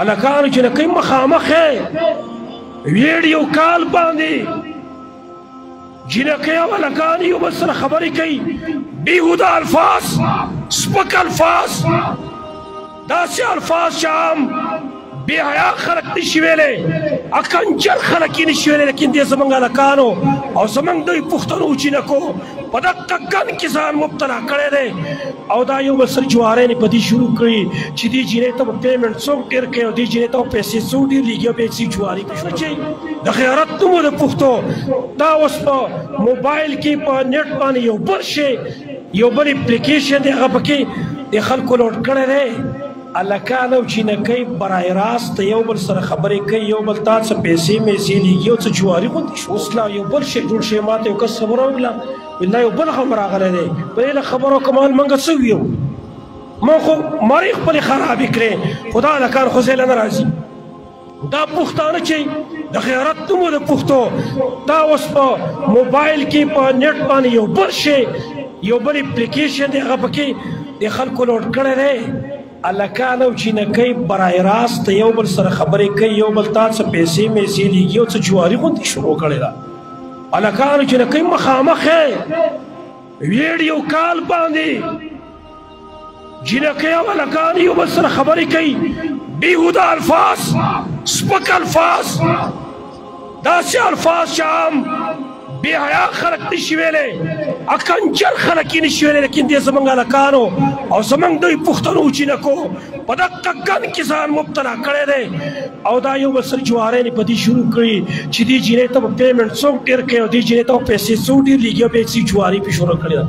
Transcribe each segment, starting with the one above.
الکانو چې نقیم مخامخې ویډیو کال باندې جنکه او الکان یو بسر خبرې کوي بیهوده الفاظ سپک الفاظ داسې الفاظ شام بے حیا خلق نشی ویلے اکنجر خلقی نشی ویلے لیکن دے زمانگ الکانو او زمانگ دوی پختنو چینکو پدک کن کسان مبتلا کرے دے او دا یو بسر جوارے نے پدی شروع کری چی دی جینے تا پیمنٹ سو دیر کے او دی جینے تا پیسے سو دیر لیگیا پیسی جواری پیشو چی دا خیارت نمو دا پختو دا اس پا موبائل کی پا نیٹ پانی یو بر شے یو بر اپلیکیشن دے غبکی دے خلقو لوٹ کرے دے الکانو چې نکي برای راست یو بل سره خبرې کوي یو بل تاسو پیسې مې سیلېږي او څه جواري غوندې شو اوس لا یو بل شی جوړ شی ماته یو کس خبره وکړه والله یو بل خبر راغلی دی په له خبرو کمال منګه څه ویو ما خو مریخ خپلې خرابې کړې خو دا الکان خو ځای له نه راځي دا پښتانه چې د خیرات نومو د پښتو دا اوس په موبایل کې په نیټ باندې یو بل شی یو بل اپلیکیشن دی هغه پکې د خلکو لوډ کړی دی الکانو چې نکي برای راست یو بل سره خبرې کوي یو بل تاسو پیسې مې سیلېږي او څه جواري غوندې شروع کړې ده الکانو چې نکي مخامخې ویډیو کال باندې جنکي او الکان یو بل سره خبرې کوي بیهوده الفاظ سپک الفاظ داسې الفاظ شام بے حیا خلق نشی ویلے اکنجر خلقی نشی ویلے لیکن دے زمانگ الکانو او زمانگ دوی پختنو چینکو پدک کن کسان مبتلا کرے دے او دا یو بسر جوارے نے پدی شروع کری چی دی جینے تا پیمنٹ سو دیر کے او دی جینے تا پیسے سو دیر لیگیا بیسی جواری پی شروع کرے دا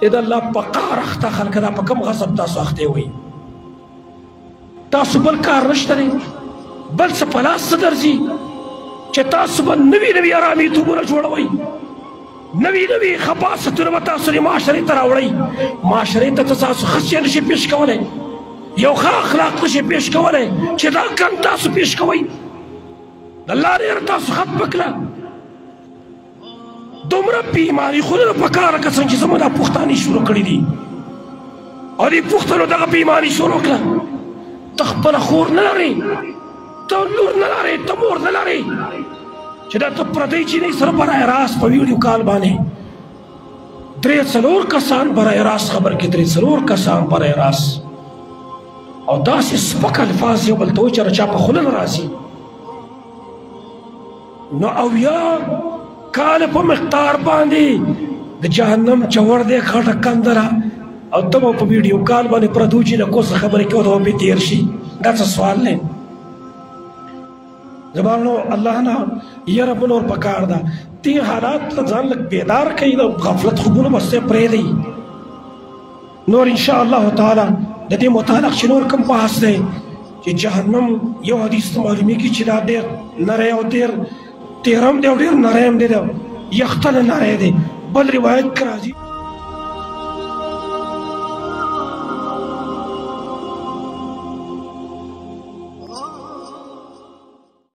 اید اللہ پکا رکھتا خلق دا پکم غصب تاسو اختے ہوئی تاسو بل کار نشترے بل سپلاس درزی چه تاسو با نوی آرامی توبونه جوڑوئی نوی خباستونه با تاسو ری معاشره تراوڑی معاشره تا تاسو خصیه نشی پیش کوله یو خواه اخلاق نشی پیش کوله چه دا کن تاسو پیش کوئی الله ریر تاسو خط بکلا دومره بیماری خود رو پکاره کسان چه زمان دا پختانی شروع کردی او دی پختانو دا بیماری شروع کلا تخبر خور نلاری تا لور نلاری تا مور نلاری چه دا تا پردی چی نی سر برای راست پا ویڈیو کال بانی دری سلور کسان برای راست خبر که دری سلور کسان برای راست او داسی سپک الفاظی بلتوی چه رچا پا خلن رازی نو او یا کال پا مقدار باندی دا جهنم چور دی خاٹا کندرا او تبا پا ویڈیو کال بانی پردو چی نکوز خبری که دو بی دیر شی دا سا سوال لین زبانو اللہ نا یہ رب نور پکار دا تی حالات زان لگ بیدار کئی دا غفلت خوبون بستے پرے دی نور انشاءاللہ تعالی دا دی مطالق چنور کم پاس دے چی جہنم یو حدیث معلومی کی چی دا دیر نرے و دیر تیرم دے و دیر نرے ہم دے دے یختل نرے دے بل روایت کرا دی